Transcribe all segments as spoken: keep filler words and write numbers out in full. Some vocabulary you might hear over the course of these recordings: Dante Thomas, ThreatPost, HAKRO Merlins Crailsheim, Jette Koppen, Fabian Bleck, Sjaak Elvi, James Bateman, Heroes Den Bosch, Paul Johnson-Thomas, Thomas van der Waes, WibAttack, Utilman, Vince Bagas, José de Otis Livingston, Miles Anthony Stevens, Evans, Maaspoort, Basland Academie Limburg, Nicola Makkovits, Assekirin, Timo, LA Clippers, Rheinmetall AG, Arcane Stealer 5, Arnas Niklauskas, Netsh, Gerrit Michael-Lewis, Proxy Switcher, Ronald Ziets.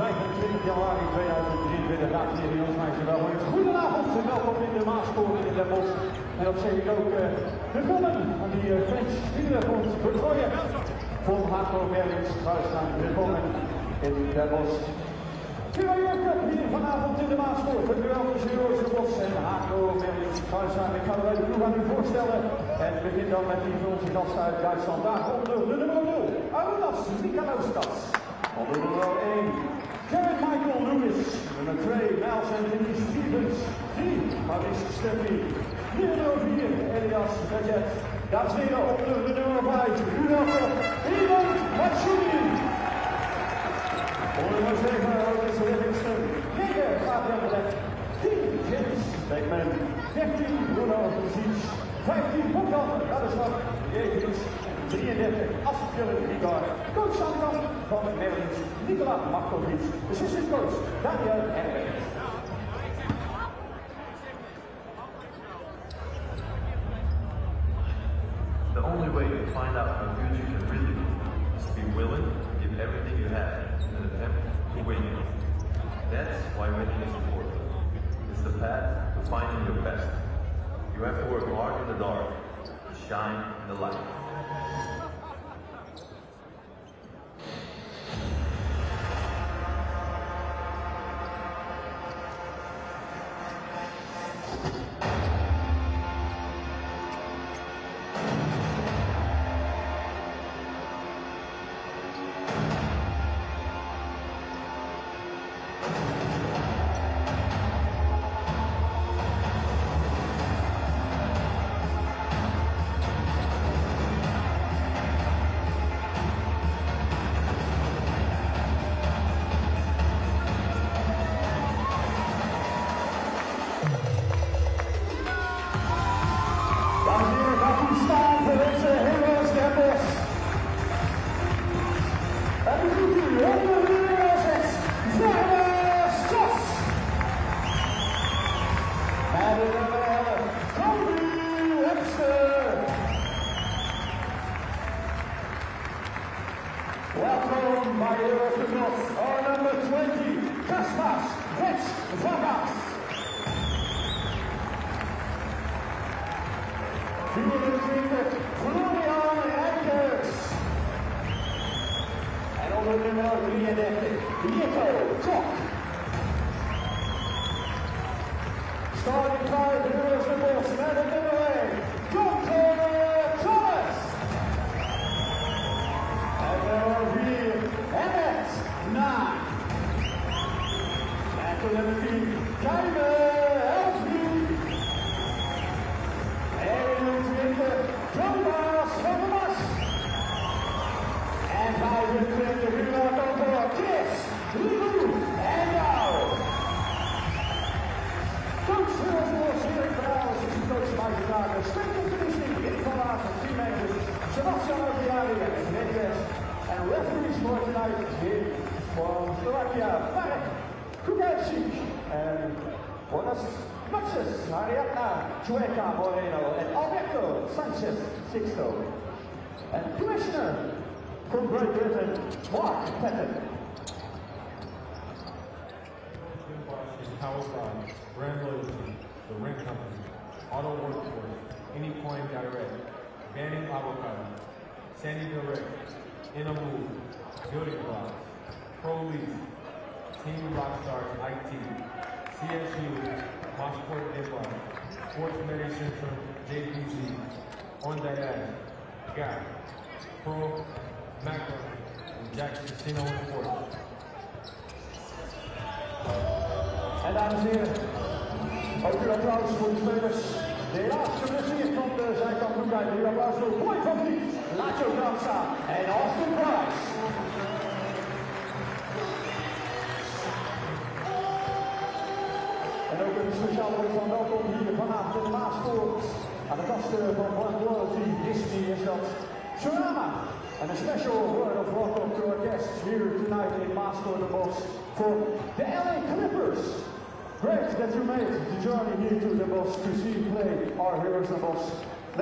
vijfentwintig januari tweeduizend drieëntwintig, dames en heren, jongens en welkom. Goedenavond en welkom in de Maaspoort in Den Bosch. En dat zeg ik ook uh, de bommen van die uh, French Wielerfond vertrooien. Van HAKRO Merlins Crailsheim de bommen in Den Bosch. Heroes Den Bosch hier vanavond in de Maaspoort. Het duel tussen Heroes Den Bosch en HAKRO Merlins Crailsheim. Ik ga er even aan u voorstellen. En ik begin dan met die onze gast uit Duitsland. Daaronder de nummer nul, Arnas Niklauskas. Onder nummer één. Gerrit Michael-Lewis, nummer twee, Miles Anthony Stevens, drie, Maris Steffi, vier, vier, Elias Bergert, daar tweede onder de nummer vijf, Rudolf, Timo, Matsumi. Onder nummer zeven, Arnas Niklauskas, negen, Fabian Bleck, tien, Vince Bagas, dertien, Ronald Ziets, vijftien, Paul Johnson-Thomas, drieëndertig, Assekirin, coach aantal van Merlins, Nicola Makkovits, assistant coach, Daniel Evans. The only way to find out how good you can really be is to be willing to give everything you have in an attempt to win. That's why winning is important. It's the path to finding your best. You have to work hard in the dark, to shine in the light.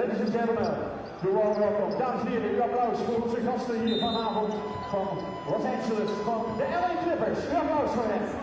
Ladies and gentlemen, de warm welcome. Dames en heren, uw applaus voor onze gasten hier vanavond van Los Angeles, van de L A Clippers. Uw applaus voor hen.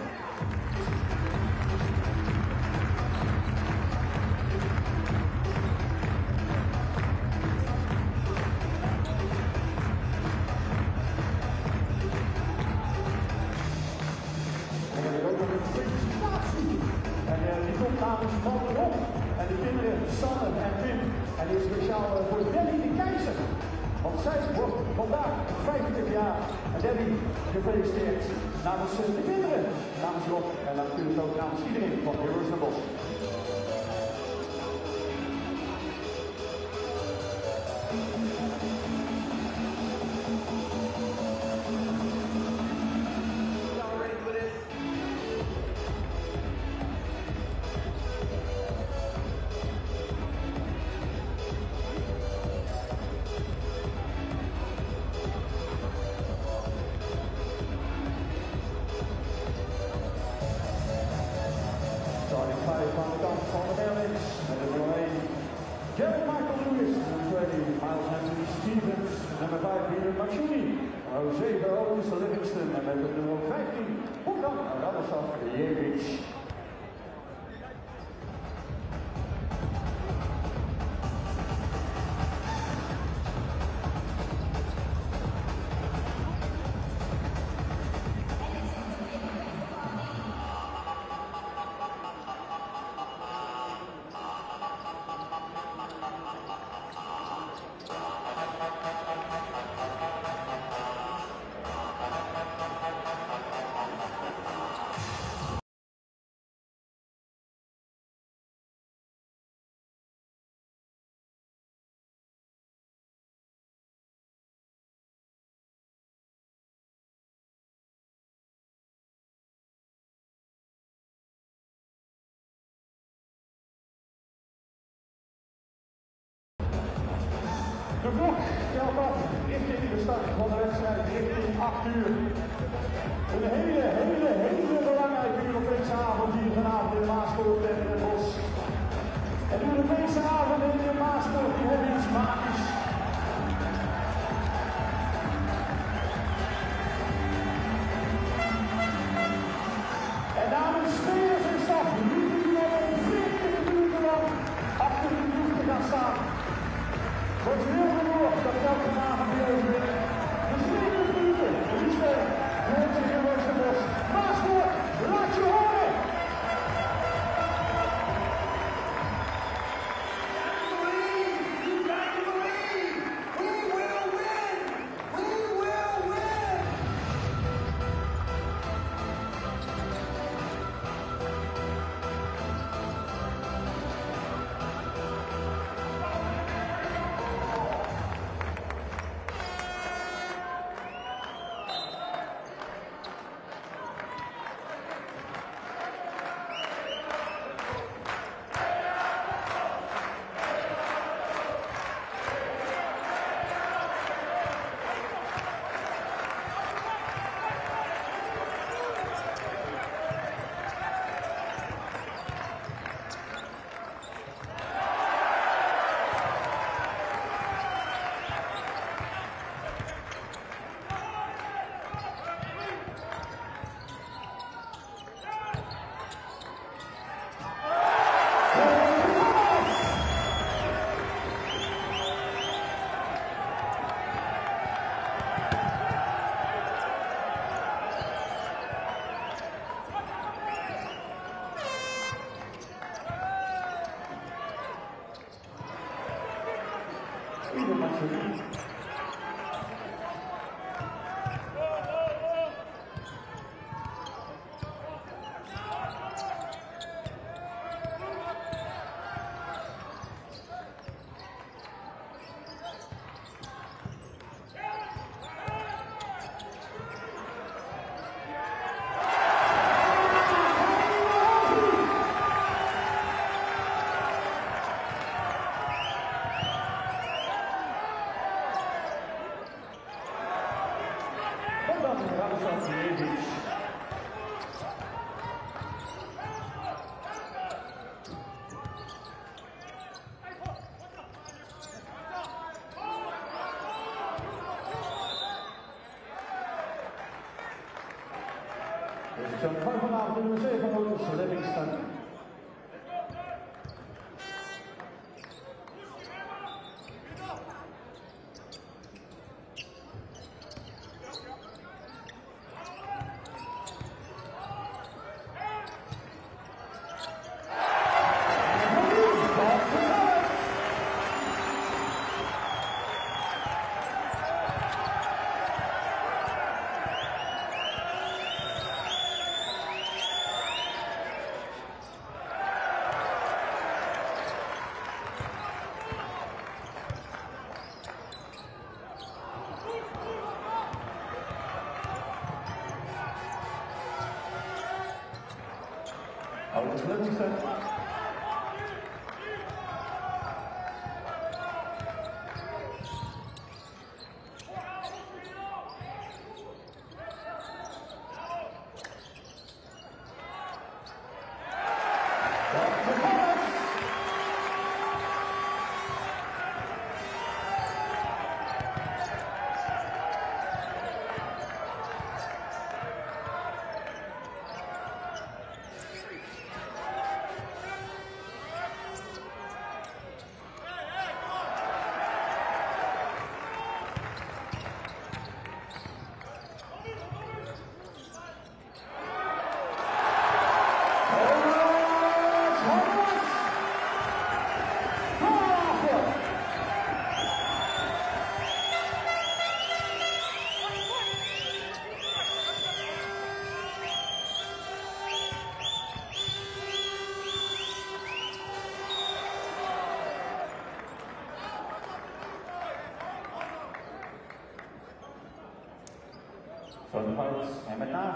Gefeliciteerd namens de kinderen, namens Rob en natuurlijk ook namens iedereen van Heroes Den Bosch. Aan de kant van de Merlins met de nummer één Gerrit Michael-Lewis, nummer twee Miles Anthony Stevens, nummer vijf Peter Machini, José de Otis Livingston en met de nummer vijftien Hoekan Radoslav Jevic. De klok telt af richting de start van de wedstrijd, richting acht uur. Een hele, hele, hele belangrijke Europese avond hier vanavond in Maaspoort en in Den Bosch. En de Europese avond en in Maaspoort die hebben iets magisch. En namens spelers en staf, jullie die hebben een veertig minuten lang achter de doel te gaan staan. Wordt heel verloren dat elke vanavond weer overwinnen. Dus veertig minuten, de liefde, de mensen in Heroes Den Bosch. Maaspoort, laat je horen! Positie van vanavond nummer zeven van Otis Livingston. En met naam.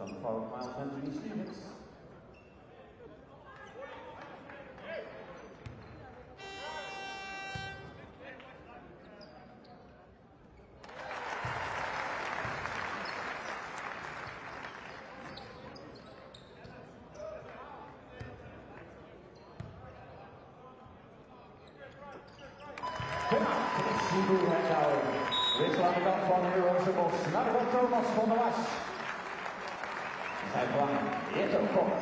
Some foul, Miles Anthony Stevens. Dit is aan de kant van Heroes Den Bosch, naar de kant Thomas van der Waes. Zij van Jette Koppen.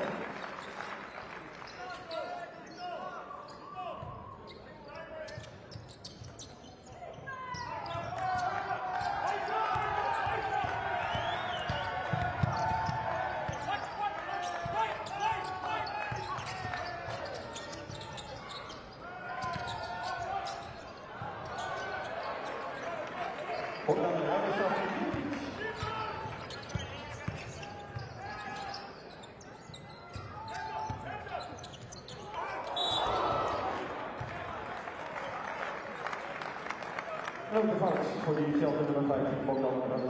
Grote vangst voor die geld nummer vijftien, Paul Johnson-Thomas.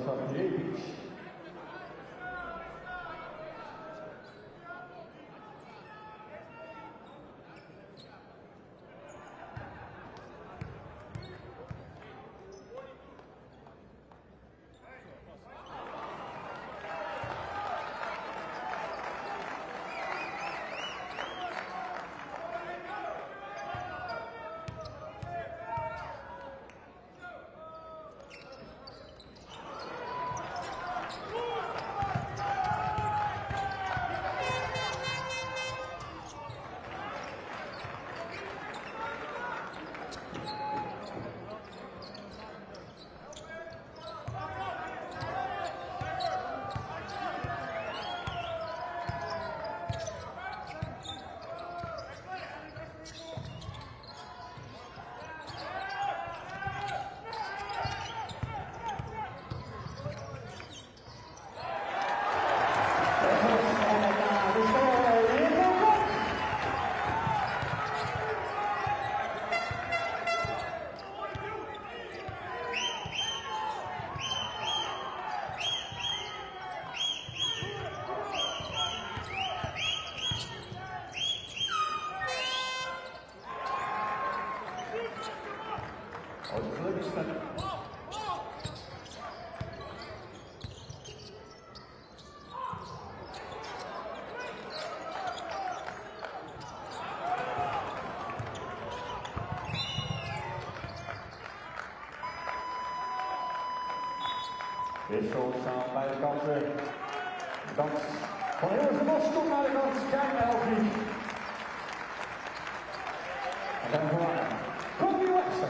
Wissel staan bij de kanten. De kant van Heroes Den Bosch komt naar de kant. Sjaak Elvi. En dan voor haar. Kom die Webster.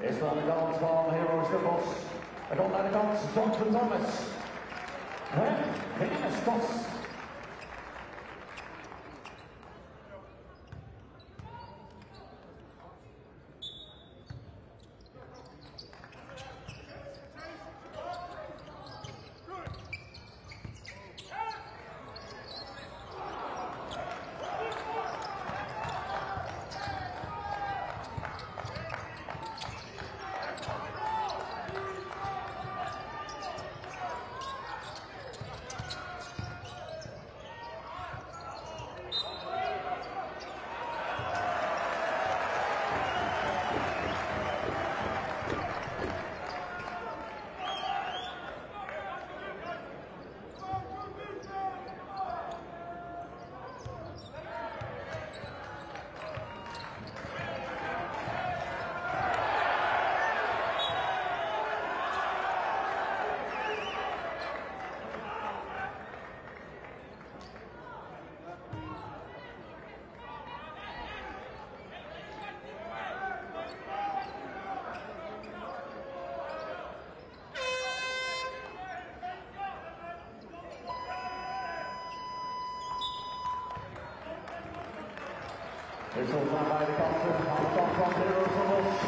Is aan de kant van Heroes Den Bosch. Hij komt naar de kant, Dante Thomas. Weg, geen stots. Is op naar vijfentachtig aan de kant van Heroes Den Bosch.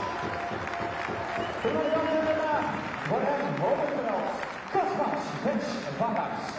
De medaille is daarna voor hem hoofdverdel Kaspas Vince Bagas.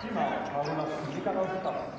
Timo, Arnas Niklauskas. Gracias.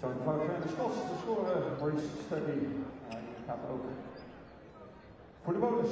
Zo'n fout Schots te scoren, Maris Steffi. Hij gaat ook voor de bonus.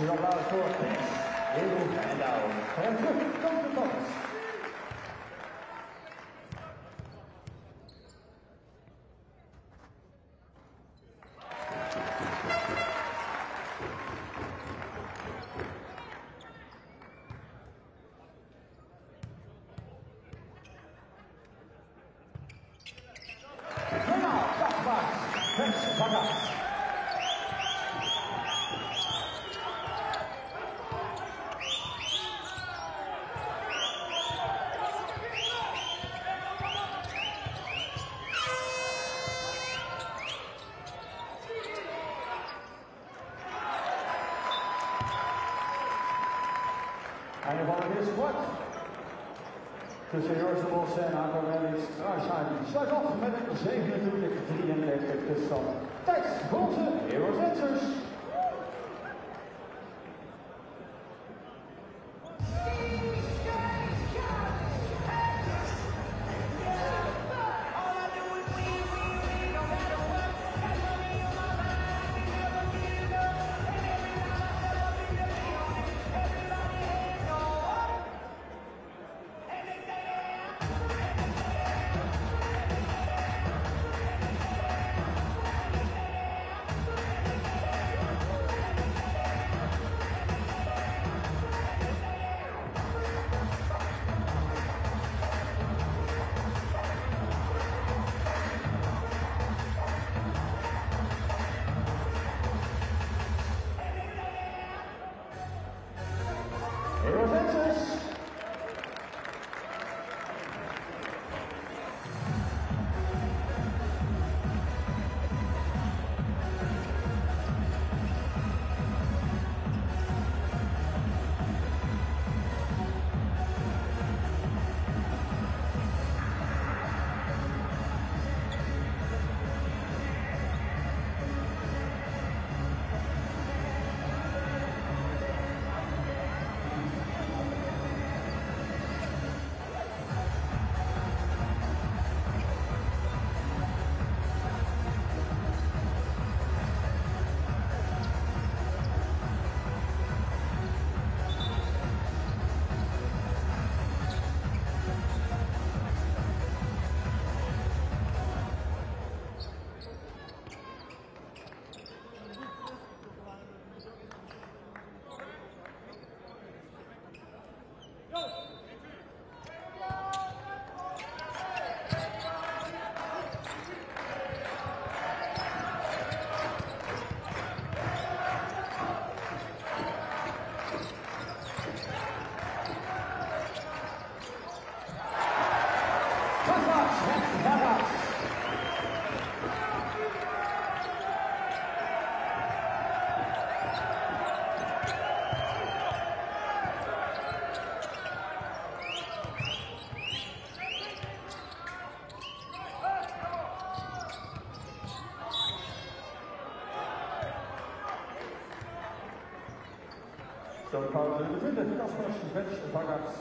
Een applaus voor Chris, Jeroen en Douw. En terug komt de Thomas. En de bal is kort tussen Heroes Den Bosch en HAKRO Merlins Crailsheim. Sluit af met een zevenentwintig drieënnegentig tussenstand. Tijd voor onze Heroes Dancers. Zo'n fout nummer twintig, Kasper, Vince Bagas.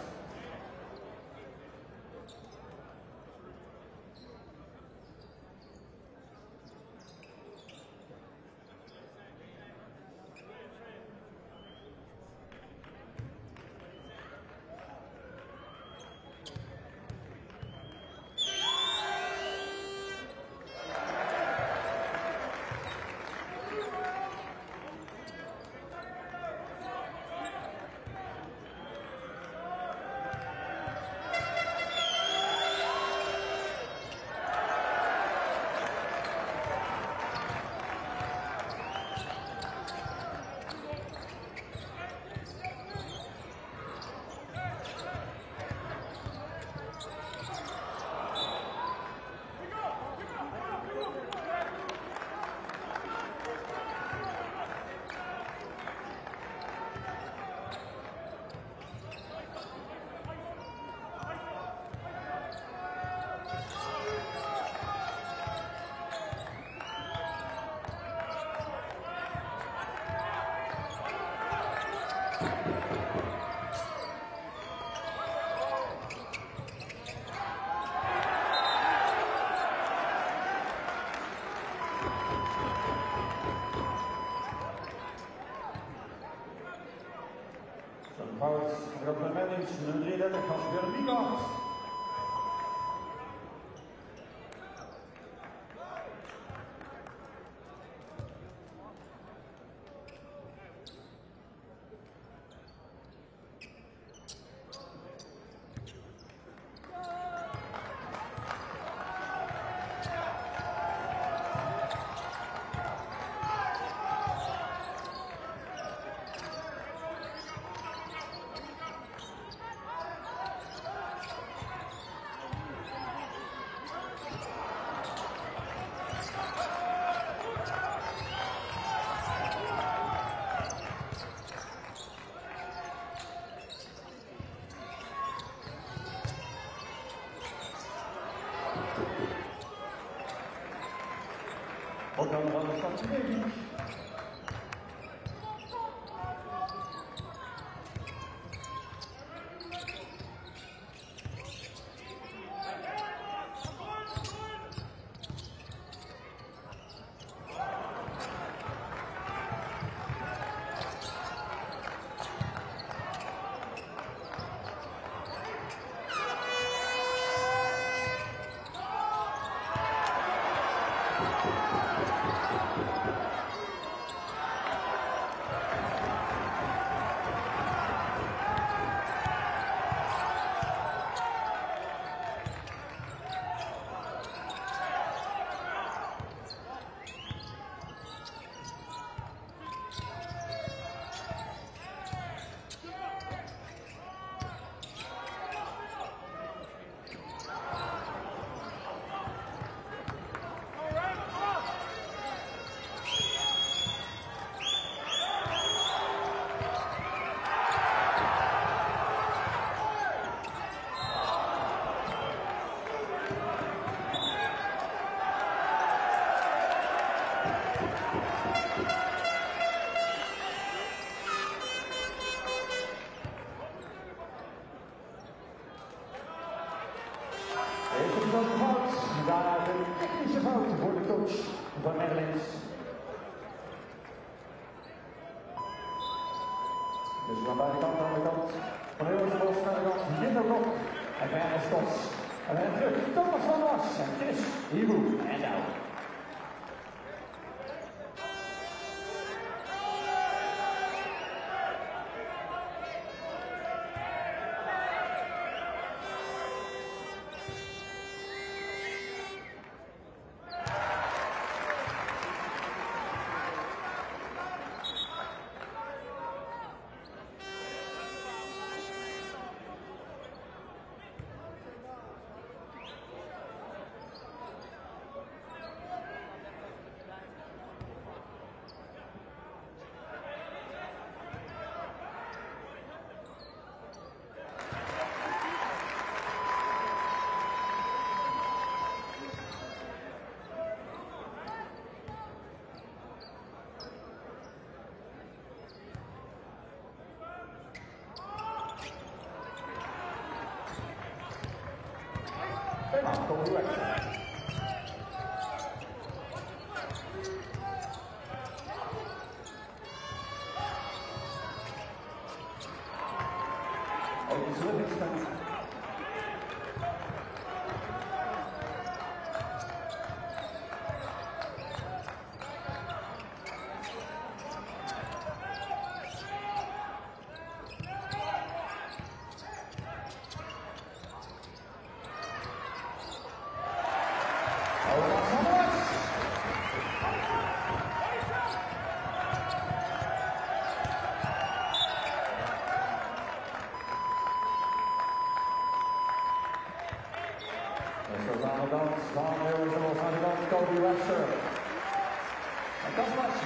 Fout op de Merlins, nummer drieëndertig van Gerrit Michael-Lewis. Opname van de stad Spijking.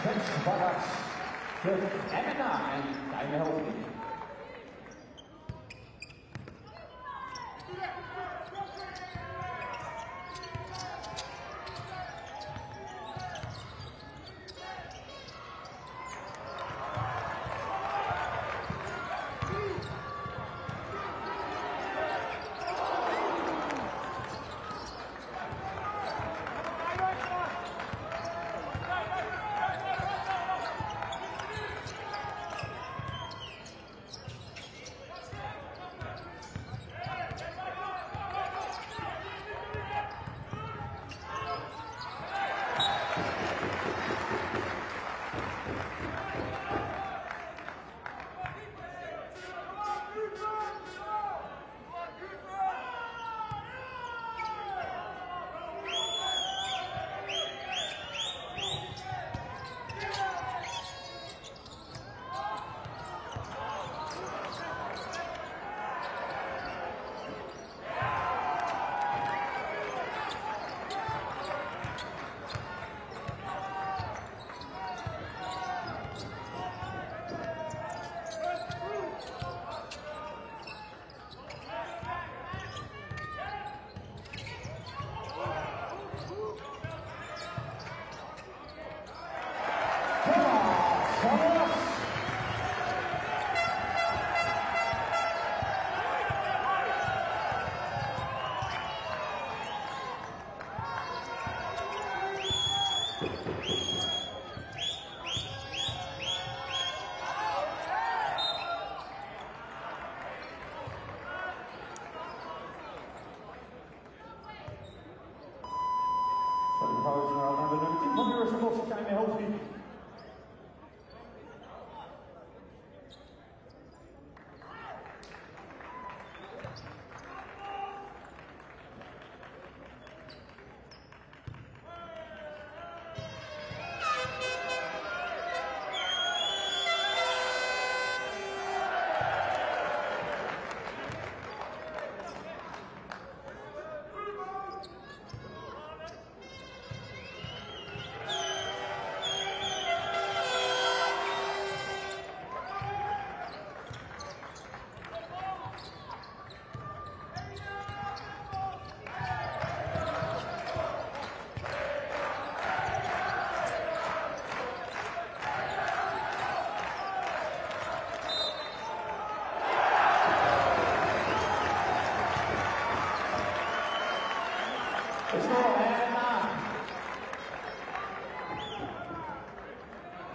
Vince Bagas, de M N A en Timo helpt niet.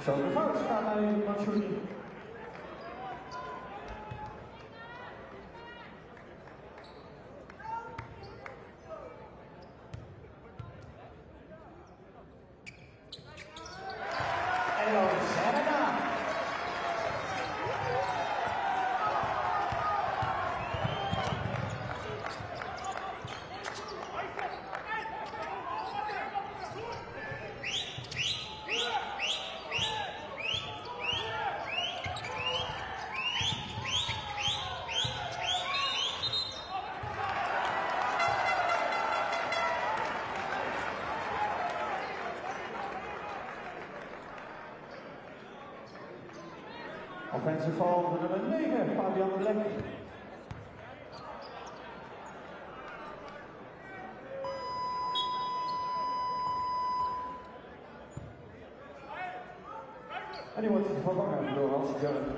Zo, de fout gaat naar de Mansouri. Offensive foul van nummer negen, Fabian Bleck. En die wordt vervangen door Assekirin.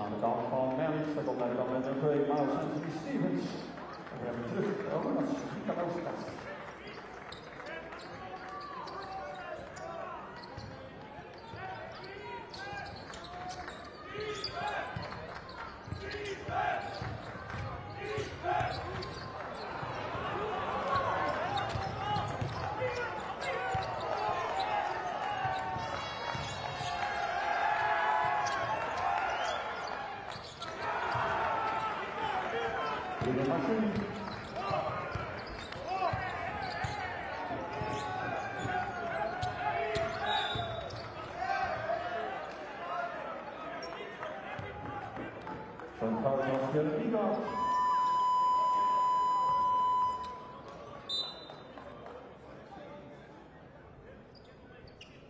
Aan de kant van Merlins, dat komt naar de kant met een twee, Miles Anthony Stevens. En we hebben terug, oh, dat is niet aan onze kant.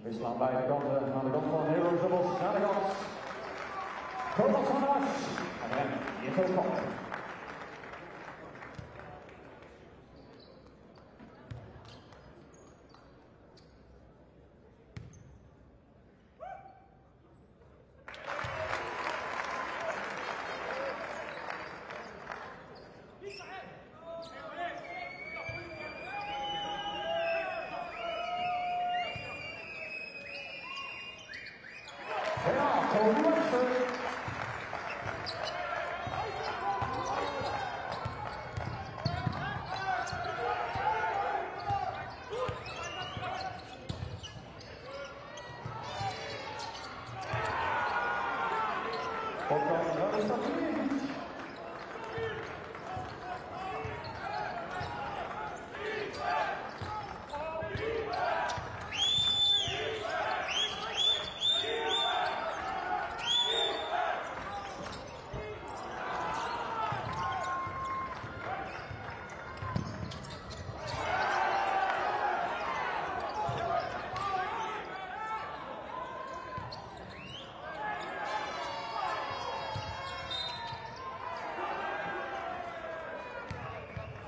We slaan bij de kanten, aan de kant van Heroes Den Bosch, naar de kant. Thomas van der Waes, en hem, die is ook kant.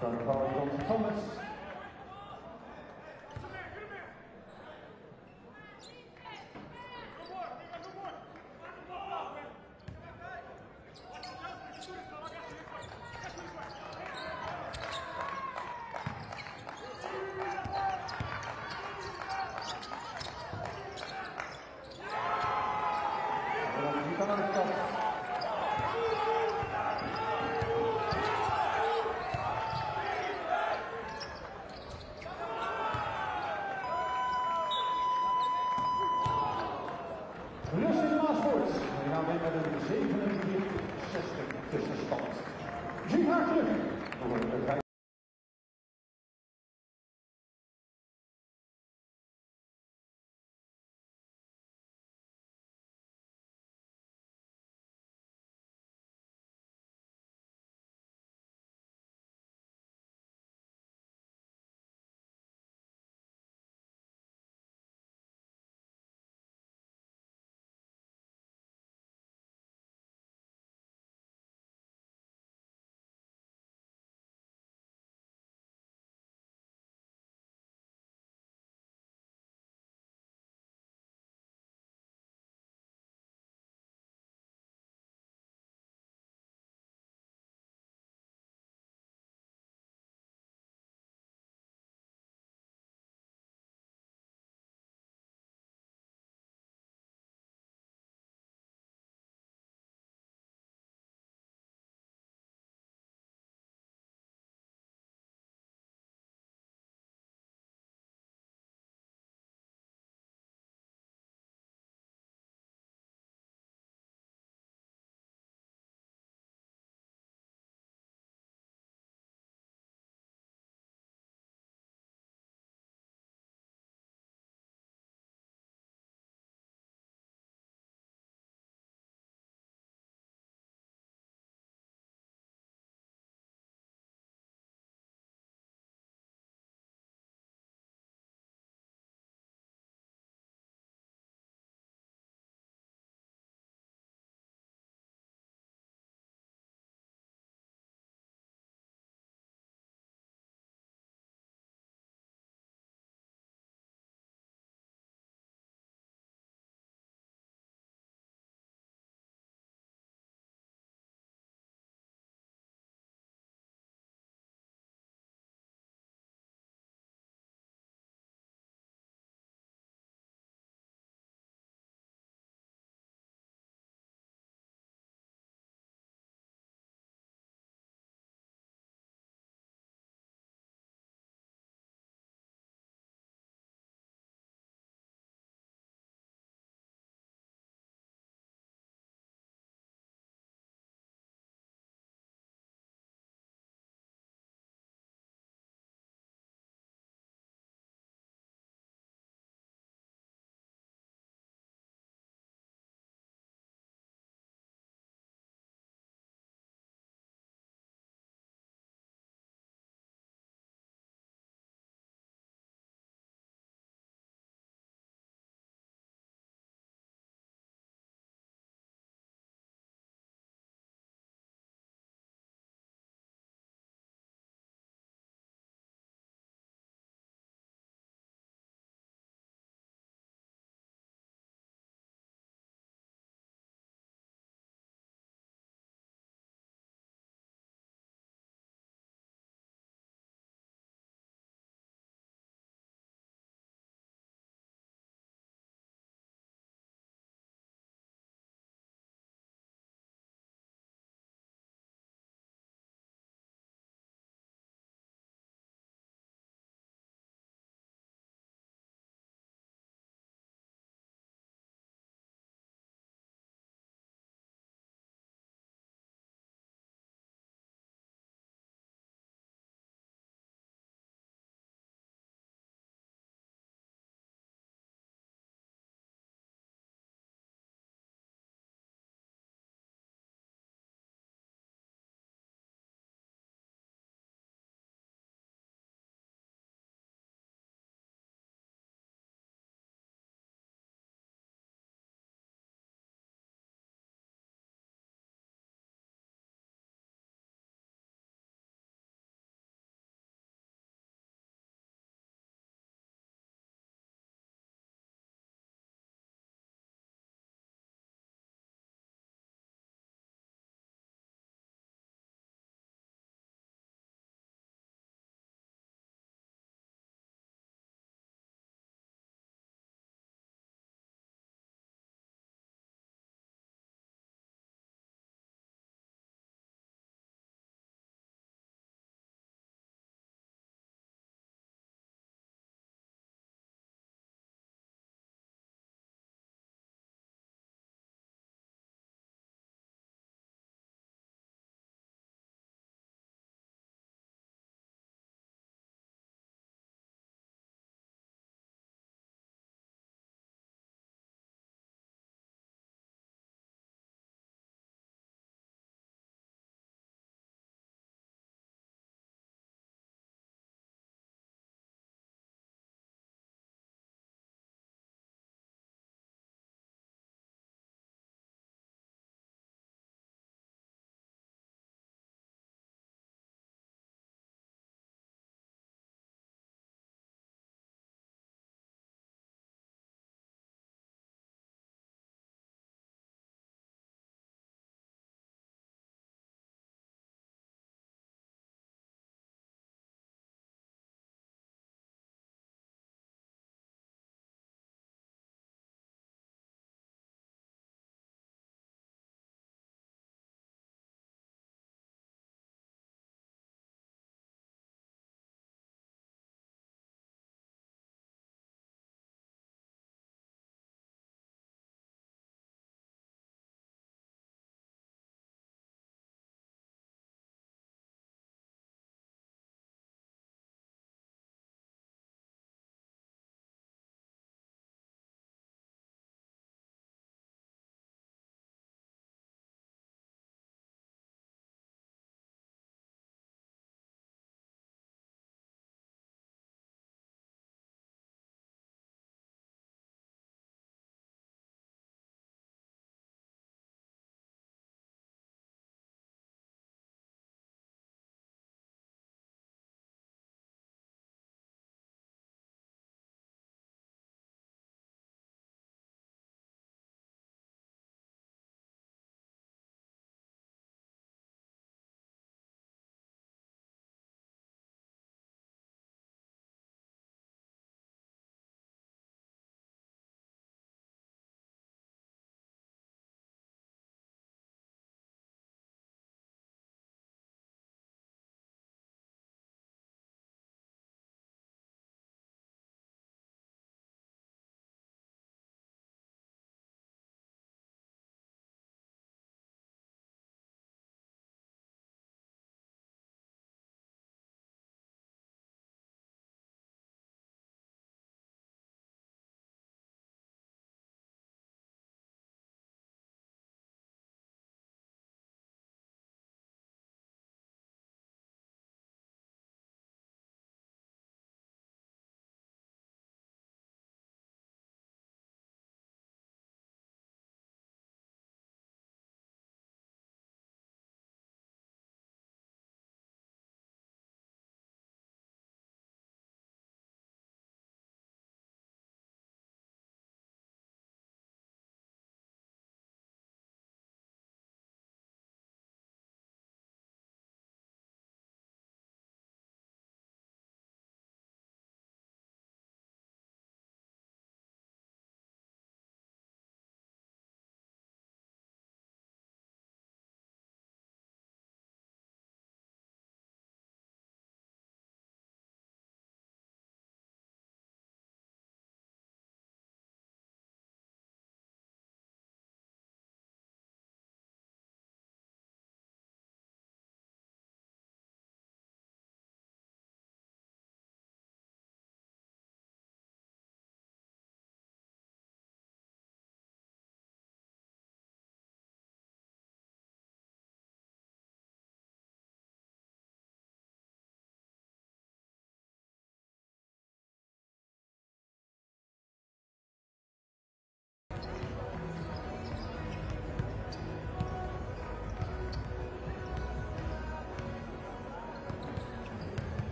from Paul Johnson-Thomas.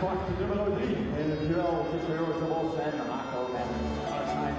kwart nummer drie in het duel tussen Heroes Den Bosch en HAKRO Merlins Crailsheim.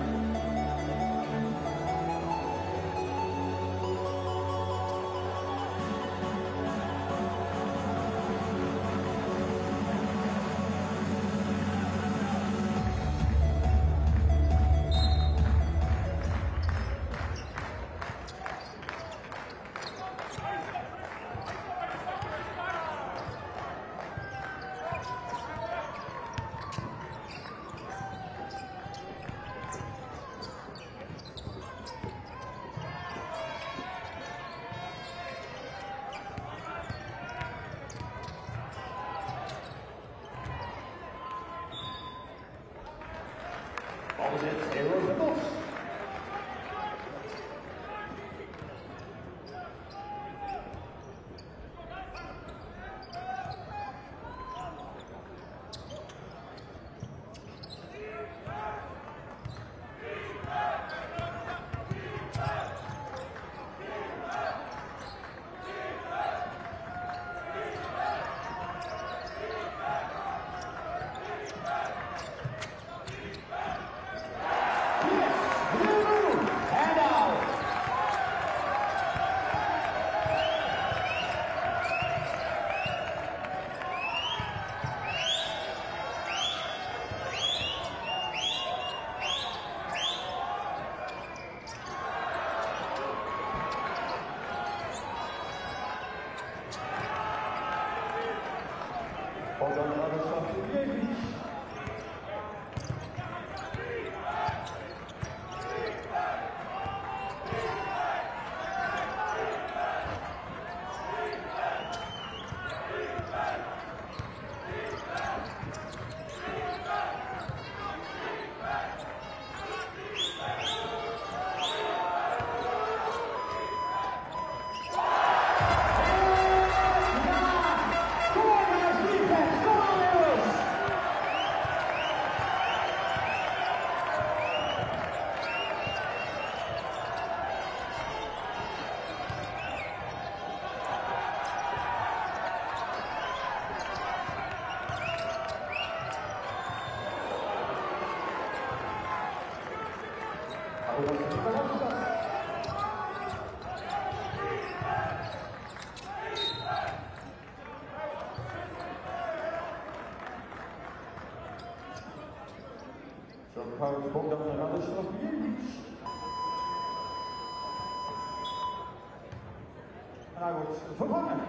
En hij wordt vervangen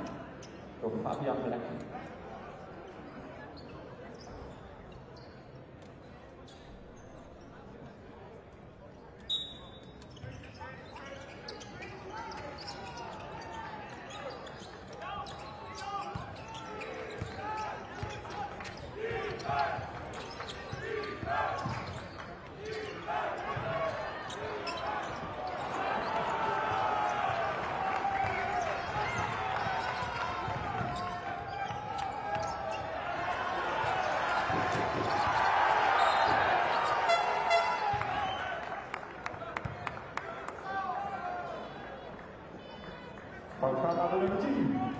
door Fabian Bleck.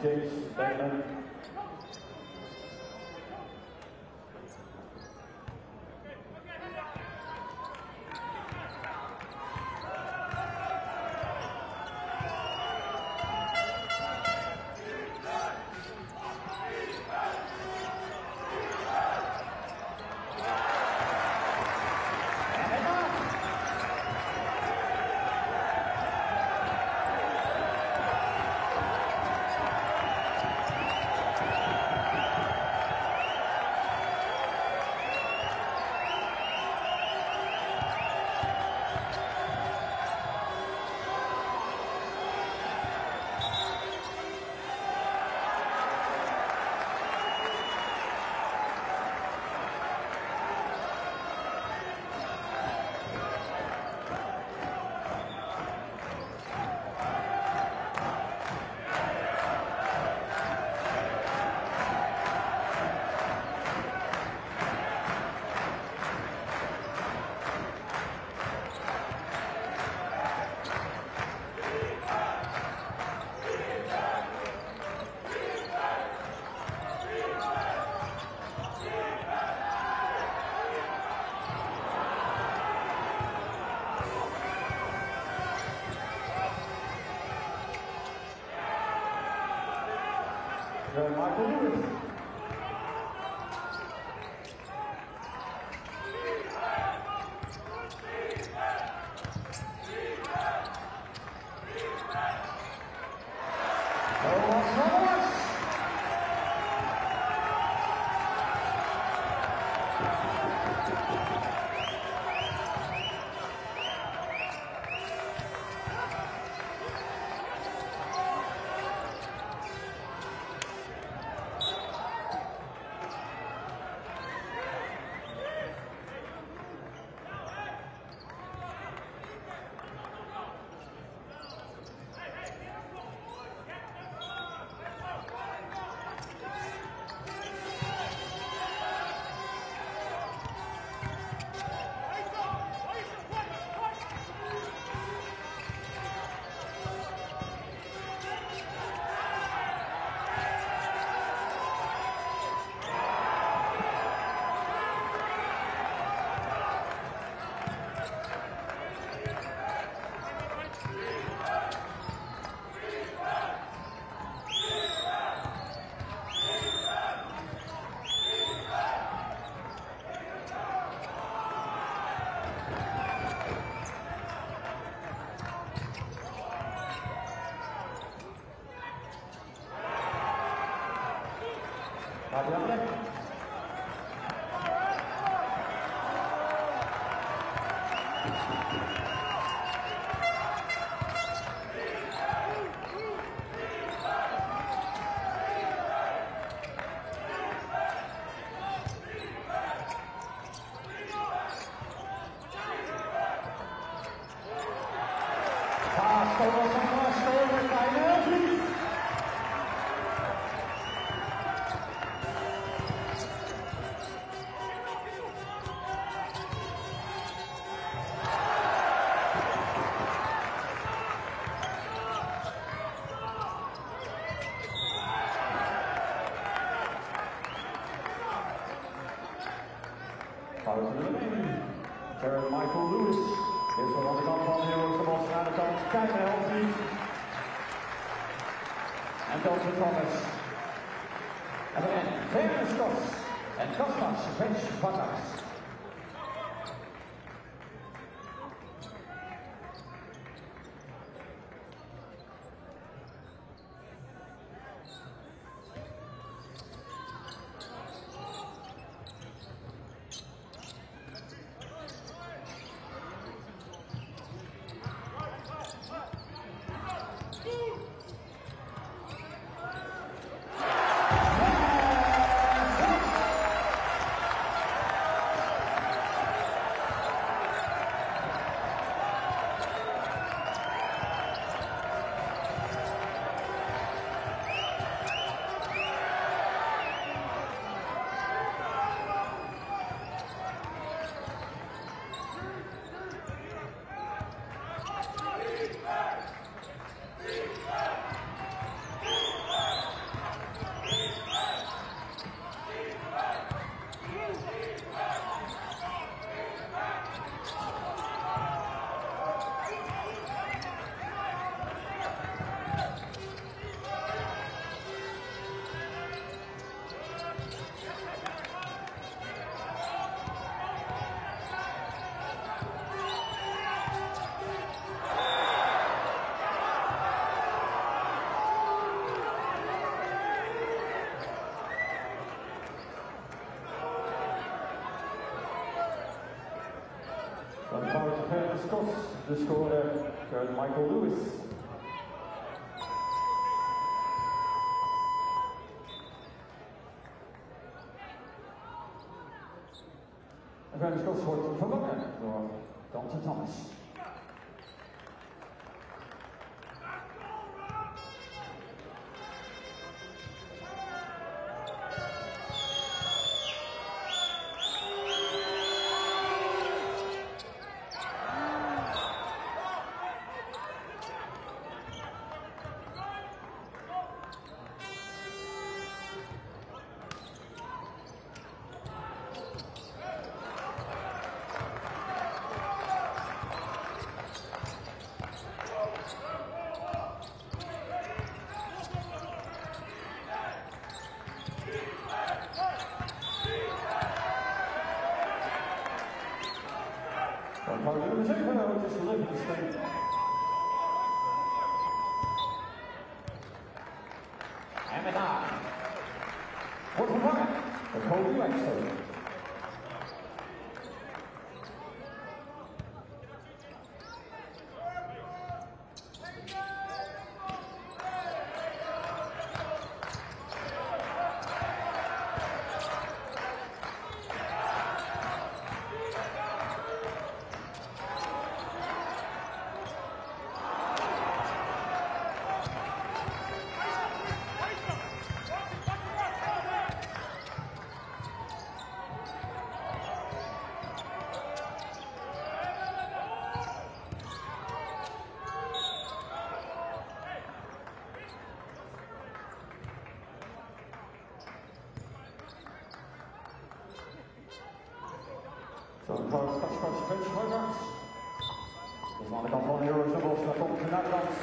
James Bagan. Gerrit Michael-Lewis. Fabian Bleck. Pass Thomas van der Waes speelde bij Elvi. Gerrit Michael-Lewis is van de andere kant van de Heroes Den Bosch aan de kant. Kijk naar Elvi. En Dante Thomas. En dan Fabian Bleck. En Thomas Vince Bagas. De scorer Gerrit Michael-Lewis. En Gerrit Michael-Lewis wordt vervangen door Dante Thomas. En met haar wordt gevangen. Het hoog duwekstoot.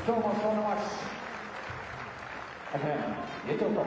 Thomas van der Waes. En hem, dit ook al.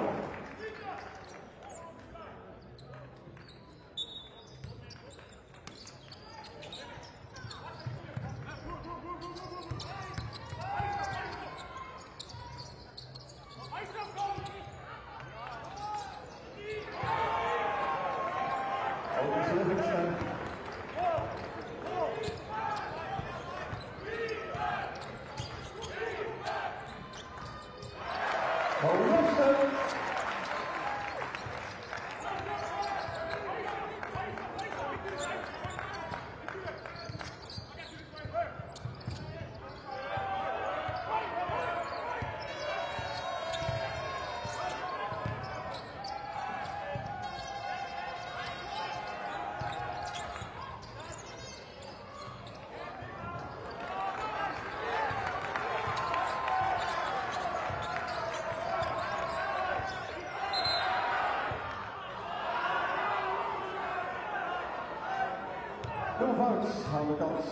Aan de kant.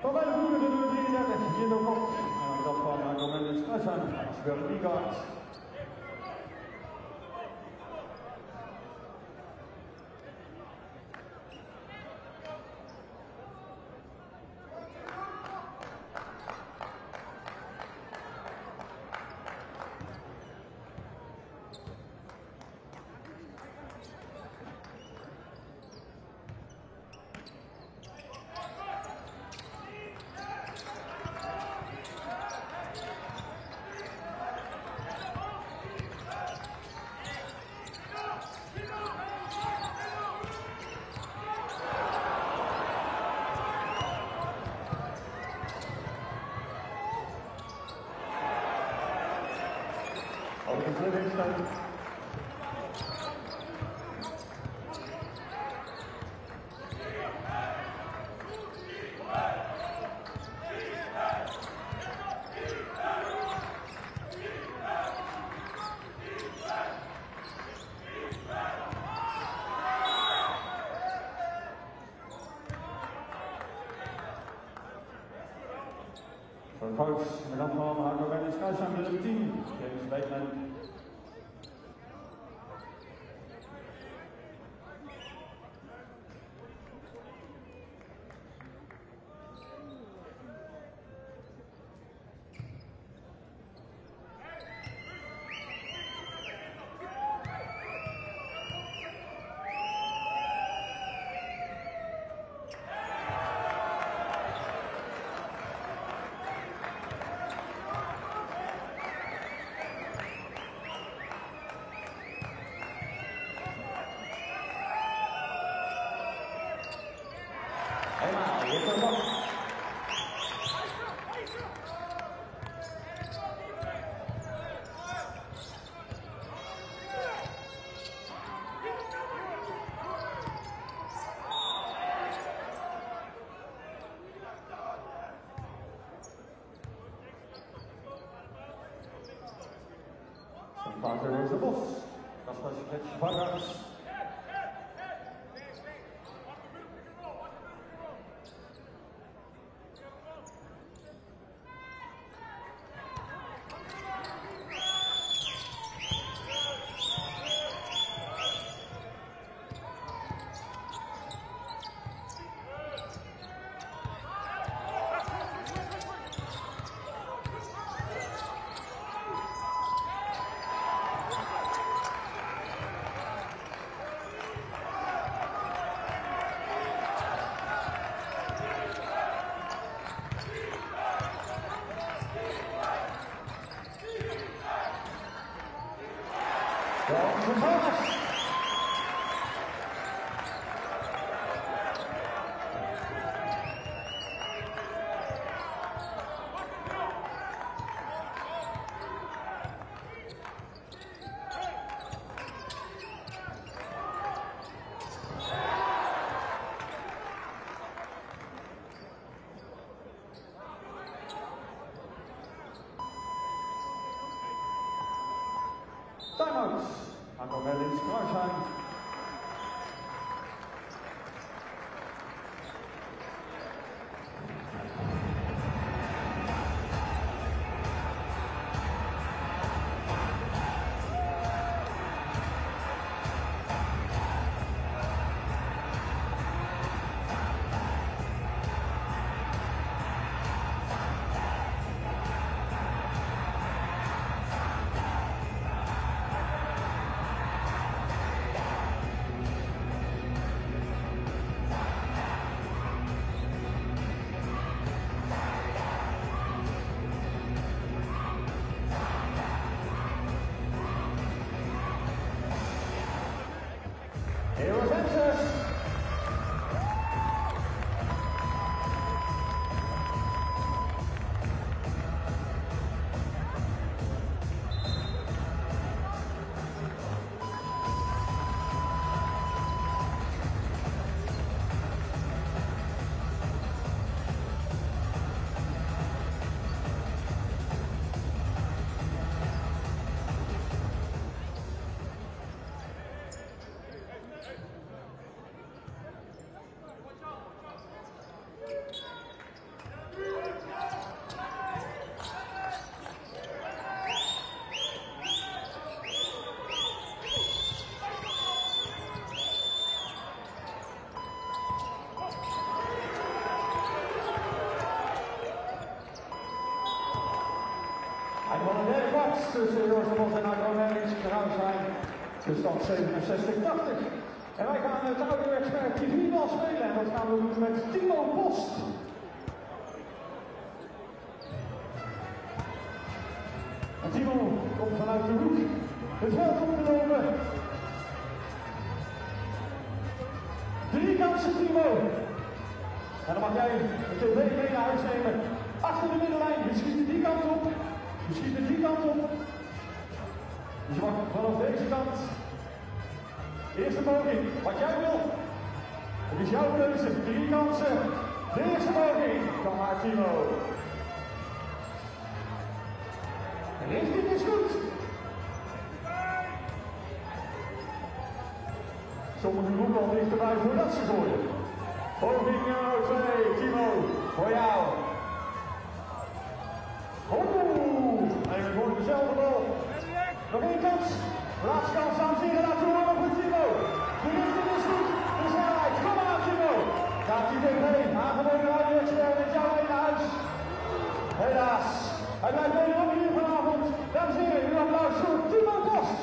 Tot bij de voeren de nummer drieëndertig, hier nog op. Aan de kant van HAKRO Merlins Crailsheim, Gerrit Michael-Lewis. Coach, en dan van HAKRO Merlins Crailsheim, nummer tien, James Bateman. Heroes Den Bosch, Basland Academie Limburg. Timeout. HAKRO Merlins Crailsheim. Tussen Heroes Den Bosch en HAKRO Merlins Crailsheim. De stand zevenenzestig tachtig. En wij gaan het ouderwetse T V-bal spelen. En dat gaan we doen met Timo Post. En Timo komt vanuit de hoek. Het veld opgenomen. Drie kansen Timo. En dan mag jij het T V mee naar huis nemen. Achter de middenlijn. Je schiet die kant op. Je schiet er die kant op, dus je mag vanaf deze kant. De eerste poging, wat jij wil. Het is jouw keuze, drie kansen. De eerste poging, kom maar Timo. Richting is goed. Sommigen doen al dichterbij voordat ze gooien. Poging nummer twee, Timo, voor jou. Dezelfde bal. Nog één kans. Laatste kans, dames en heren. Laten we nog voor Timo. De richting is goed. De snelheid. Kom maar, Timo. Gaat hij tegenheen. Aangeboden uit de externe. Het jouw eigen huis. Helaas. Hij blijft wederom hier vanavond. Dames en heren, een applaus voor Timo Post.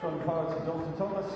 From Paul Johnson-Thomas.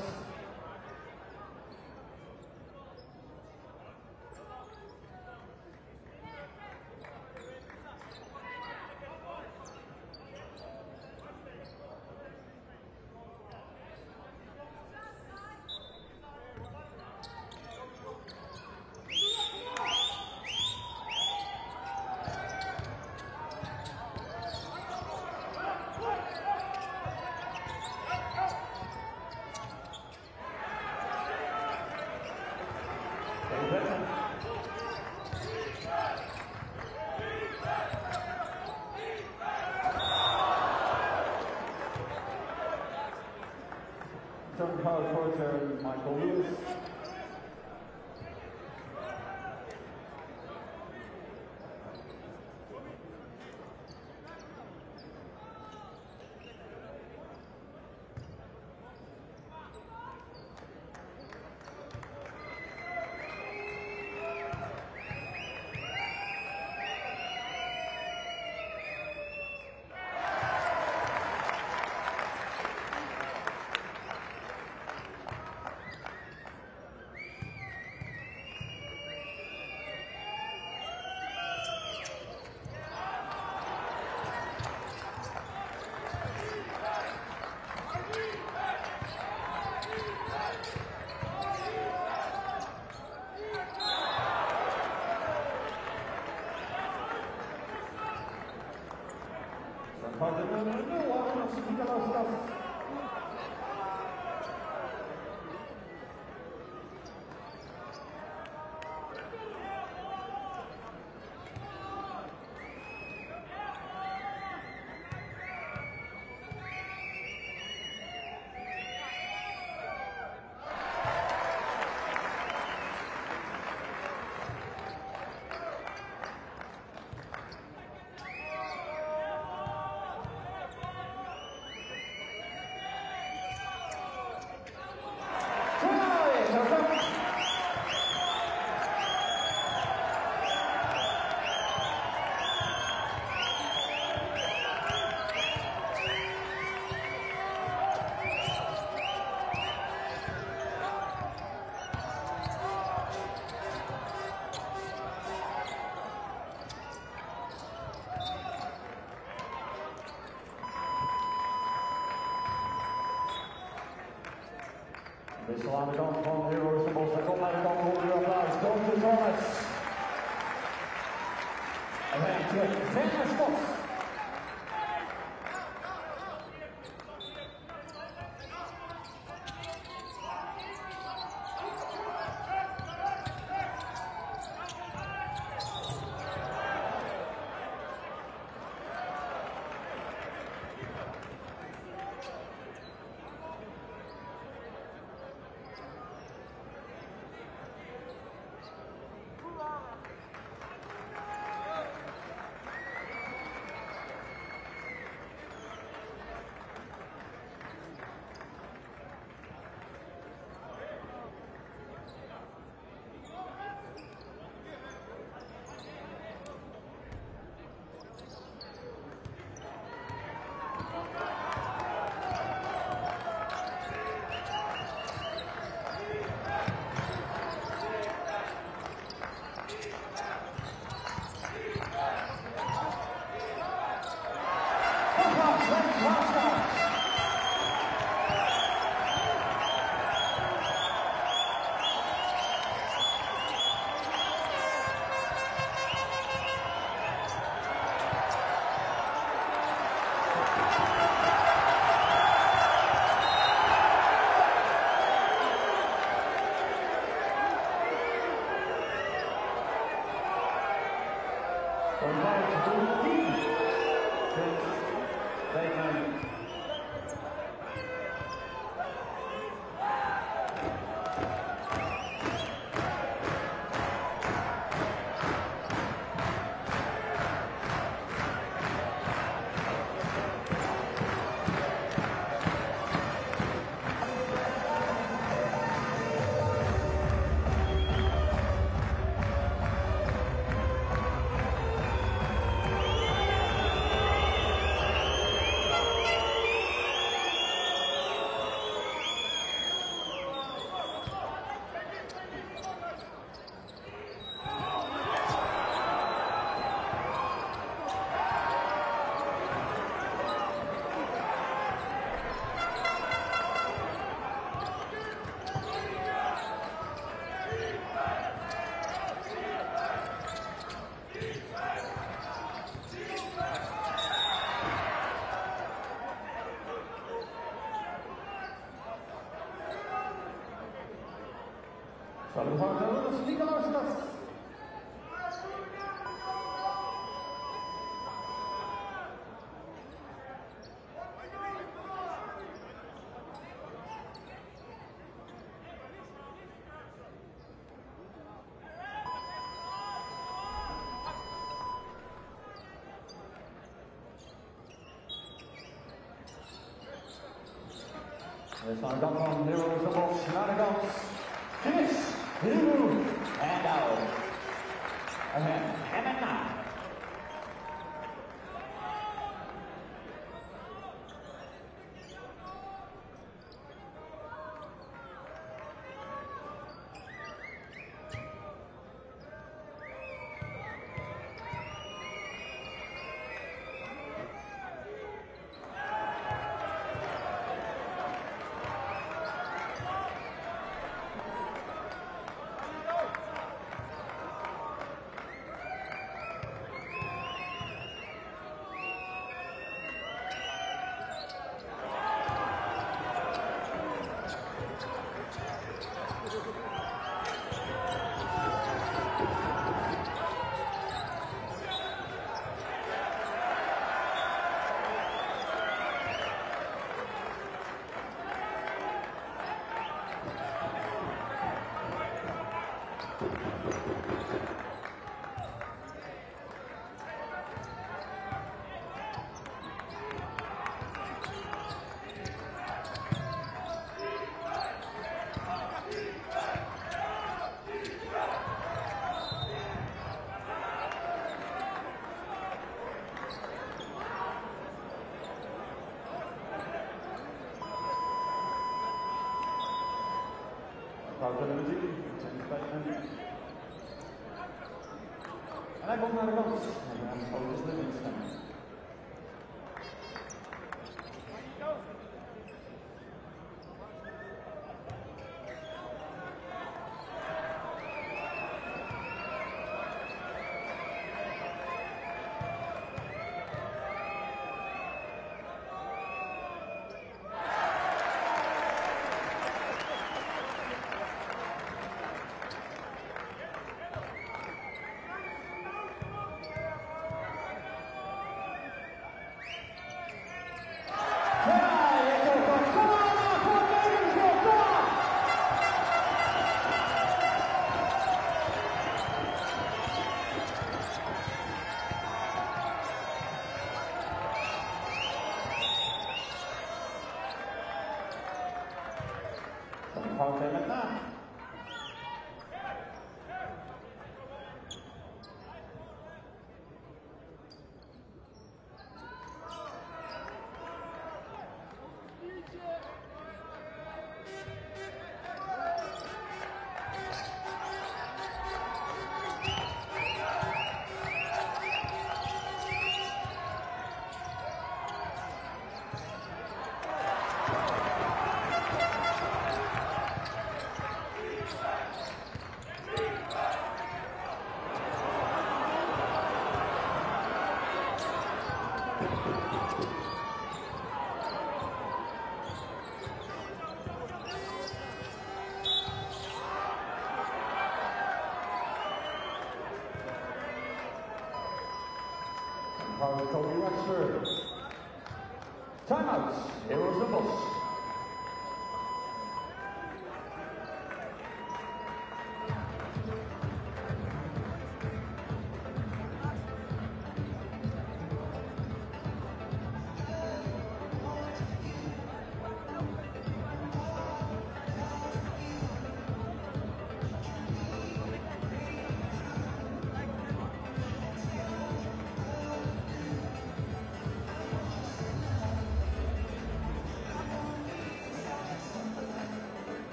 Gerrit Michael-Lewis. Wissel aan de kant van Heroes Den Bosch, daar komt naar de kant van de applaus, Dante Thomas. En hij trekt ver naar schot. Van der Waes, Niklauskas. We staan dan van Heroes Den Bosch naar de kant. Finish! Heel en out. En na. En hij komt naar de kant. En aan de foto is de winst. Wexford. Timeouts, Heroes Den Bosch.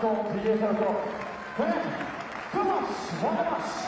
Komt hier naar boven. Hey, Thomas van der Waes.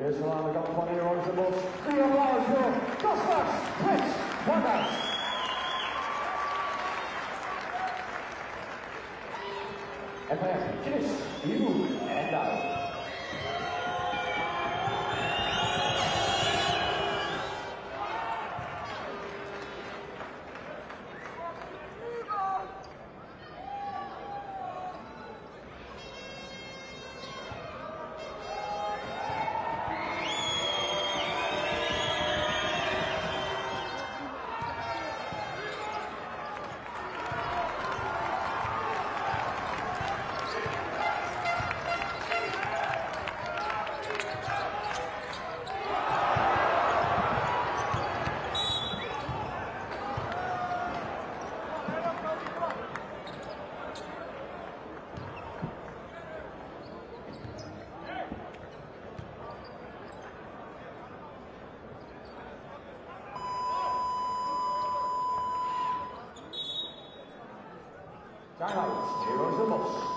Eerst van aan de kant van Heroes Den Bosch. Drie applaus voor Kostas, Vince Bagas. En weg, Chris, Jeroen en Daan. Heroes Den Bosch.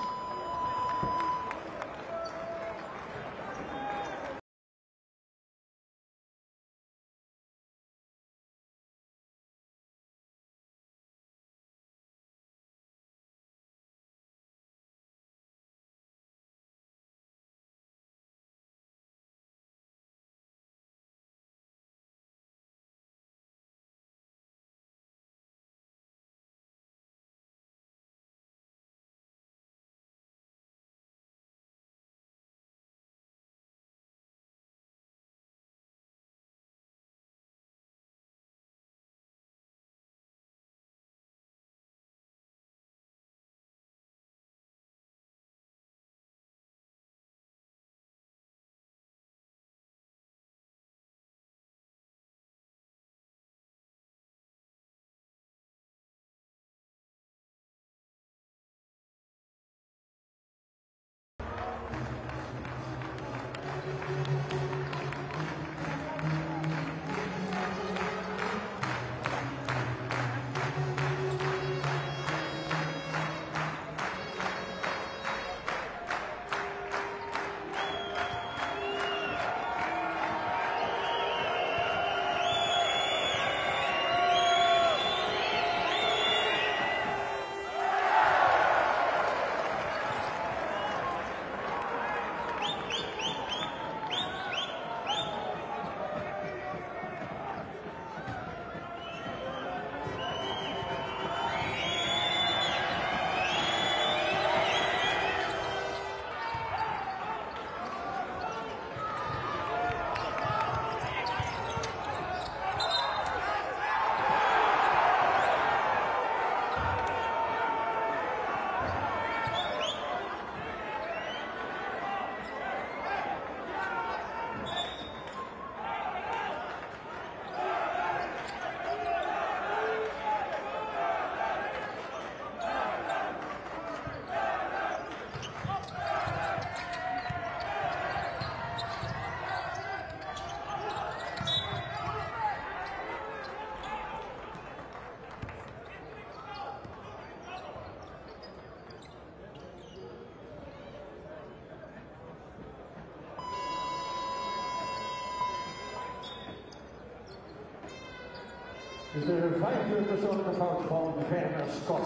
Dus de vijfde persoonlijke fout van Werner Skos.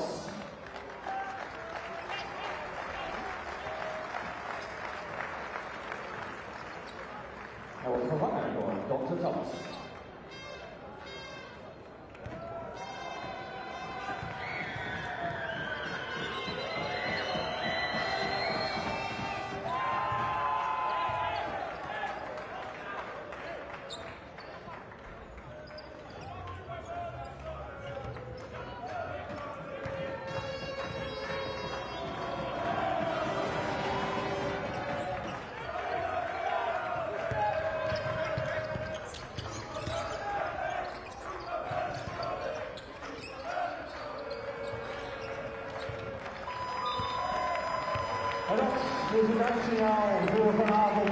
Hij wordt vervangen door Dante Thomas. Dit is het eindsignaal voor vanavond.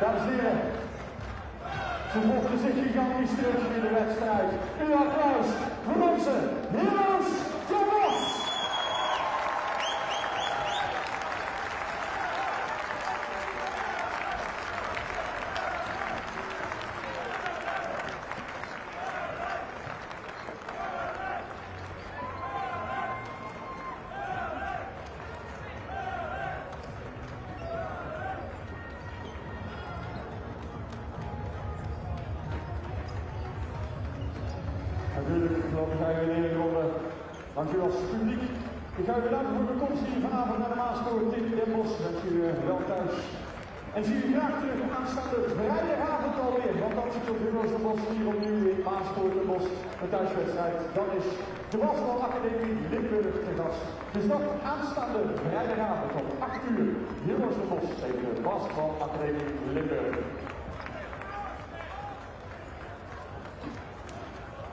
Dames en heren, ze vochten zich gigantisch terug in de wedstrijd. Uw applaus voor onze Heroes Den Bosch! En zie u graag terug aanstaande vrijdagavond alweer, want dan zit op Heroes Den Bosch hier opnieuw in Maaspoort Den Bosch, een thuiswedstrijd. Dan is de Basland Academie Limburg te gast. Dus dat aanstaande vrijdagavond om acht uur, Heroes Den Bosch tegen de Basland Academie Limburg.